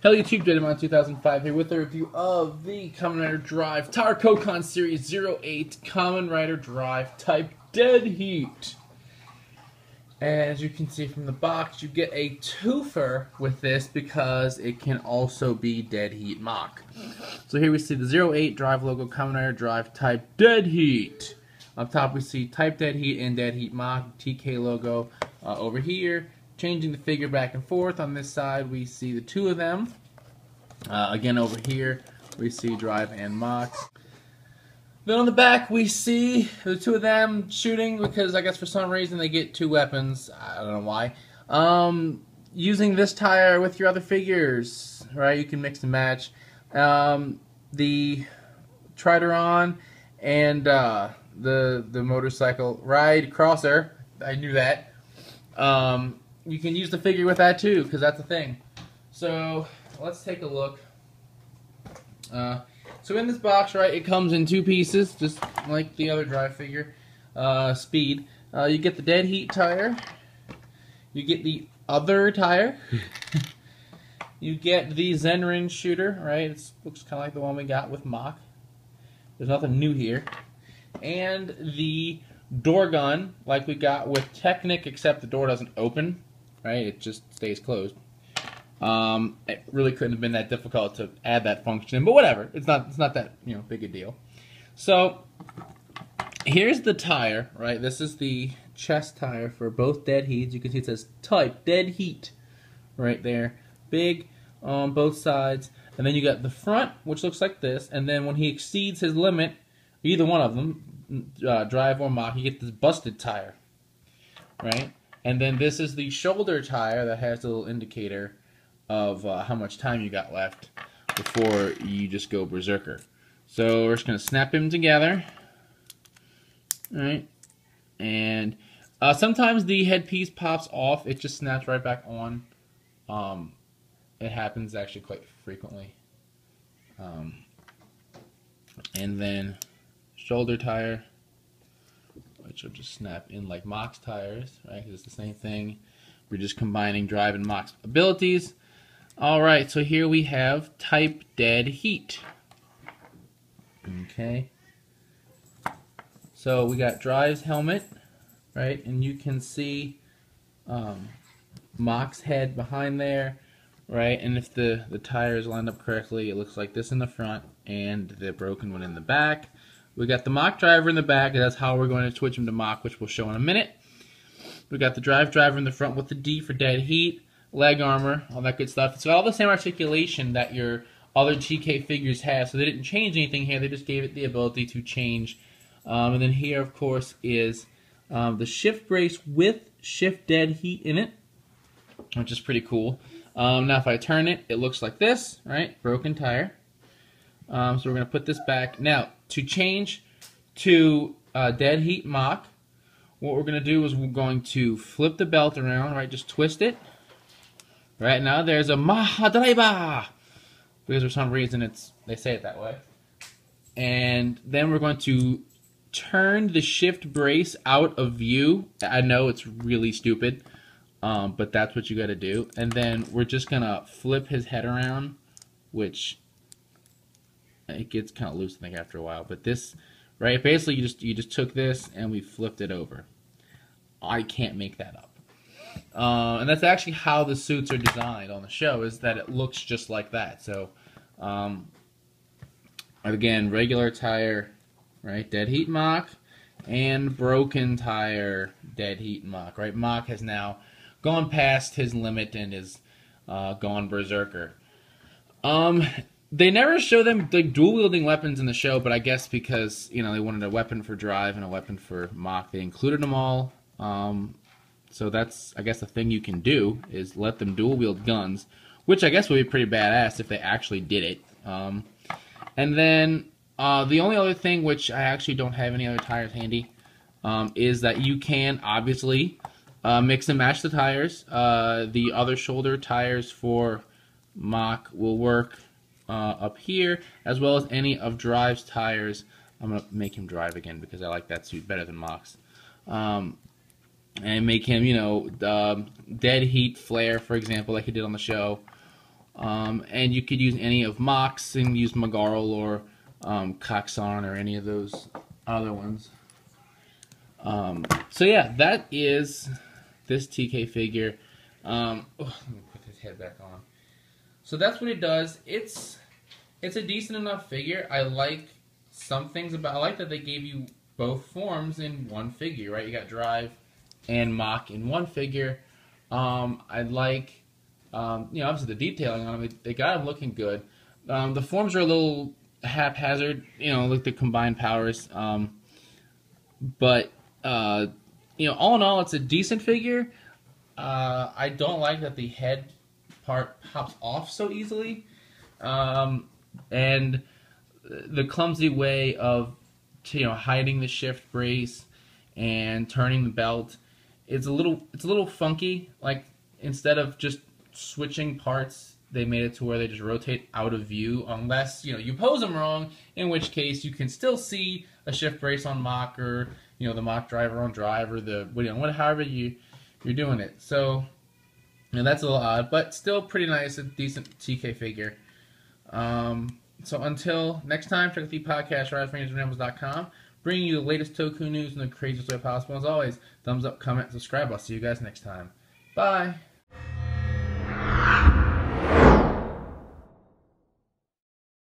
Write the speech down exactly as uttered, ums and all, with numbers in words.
Hello YouTube, Jedimon two thousand five here with a review of the Kamen Rider Drive Tire Koukan Series zero eight Kamen Rider Drive Type Dead Heat. And as you can see from the box, you get a twofer with this because it can also be Dead Heat Mach. So here we see the zero eight Drive logo, Kamen Rider Drive Type Dead Heat. Up top we see Type Dead Heat and Dead Heat Mach, T K logo uh, over here. Changing the figure back and forth. On this side we see the two of them. Uh, again over here we see Drive and Mach. Then on the back we see the two of them shooting because I guess for some reason they get two weapons. I don't know why. Um, using this tire with your other figures, right? You can mix and match. Um, the Tridoron and uh, the, the motorcycle ride crosser. I knew that. Um, You can use the figure with that too, because that's the thing. So let's take a look. Uh, so in this box, right, it comes in two pieces, just like the other Drive figure. Uh, speed. Uh, you get the Dead Heat tire. You get the other tire. You get the Zenrin shooter, right? It looks kind of like the one we got with Mach. There's nothing new here. And the door gun, like we got with Technic, except the door doesn't open. Right, it just stays closed. Um, it really couldn't have been that difficult to add that function, but whatever. It's not. It's not that you know big a deal. So here's the tire. Right, this is the chest tire for both Dead Heats. You can see it says Type Dead Heat right there, big on both sides. And then you got the front, which looks like this. And then when he exceeds his limit, either one of them, uh, Drive or Mach, you get this busted tire, right? And then this is the shoulder tire that has a little indicator of uh, how much time you got left before you just go berserker. So we're just going to snap him together. All right. And uh, sometimes the headpiece pops off. It just snaps right back on. Um, it happens actually quite frequently. Um, and then shoulder tire, which will just snap in like Mach's tires, right? It's the same thing. We're just combining Drive and Mach's abilities. All right, so here we have Type Dead Heat. Okay. So we got Drive's helmet, right? And you can see um, Mach's head behind there, right? And if the, the tires lined up correctly, it looks like this in the front and the broken one in the back. We got the Mach driver in the back, and that's how we're going to switch him to Mach, which we'll show in a minute. We got the Drive driver in the front with the D for Dead Heat, leg armor, all that good stuff. It's got all the same articulation that your other T K figures have, so they didn't change anything here. They just gave it the ability to change. Um, and then here, of course, is um, the shift brace with shift Dead Heat in it, which is pretty cool. Um, now, if I turn it, it looks like this, right? Broken tire. Um, so we're going to put this back. Now, to change to uh, Dead Heat Mach, what we're going to do is we're going to flip the belt around, right? Just twist it. Right now, there's a Mahadreba! Because for some reason, it's they say it that way. And then we're going to turn the shift brace out of view. I know it's really stupid, um, but that's what you got to do. And then we're just going to flip his head around, which... it gets kind of loose, I think, after a while. But this, right, basically you just you just took this and we flipped it over. I can't make that up. Uh, and that's actually how the suits are designed on the show, is that it looks just like that. So, um, again, regular tire, right, Dead Heat Mach, and broken tire, Dead Heat Mach, right? Mach has now gone past his limit and is uh, gone berserker. Um... They never show them like dual-wielding weapons in the show, but I guess because, you know, they wanted a weapon for Drive and a weapon for Mach, they included them all. Um, so that's, I guess, the thing you can do, is let them dual-wield guns, which I guess would be pretty badass if they actually did it. Um, and then uh, the only other thing, which I actually don't have any other tires handy, um, is that you can, obviously, uh, mix and match the tires. Uh, the other shoulder tires for Mach will work. Uh, up here, as well as any of Drive's tires. I'm going to make him Drive again because I like that suit better than Mach's. Um, and make him, you know, um, Dead Heat Flare, for example, like he did on the show. Um, and you could use any of Mach's and use Magarl or um, Kaxon or any of those other ones. Um, so yeah, that is this T K figure. Um, oh, let me put his head back on. So that's what it does. It's it's a decent enough figure. I like some things about. I like that they gave you both forms in one figure, right? You got Drive and Mach in one figure. Um, I like, um, you know, obviously the detailing on them. They got them looking good. Um, the forms are a little haphazard, you know, like the combined powers. Um, but uh, you know, all in all, it's a decent figure. Uh, I don't like that the head part pops off so easily, um, and the clumsy way of, you know, hiding the shift brace and turning the belt. It's a little, it's a little funky. Like, instead of just switching parts, they made it to where they just rotate out of view, unless, you know, you pose them wrong, in which case you can still see a shift brace on Mach, or, you know, the Mach driver on Drive, or the, you know, what, however you you're doing it. So, you know, that's a little odd, but still pretty nice, a decent T K figure. Um, so until next time, check out the podcast, rise for angels and rambles dot com, bringing you the latest Toku news in the craziest way possible. As always, thumbs up, comment, subscribe. I'll see you guys next time. Bye.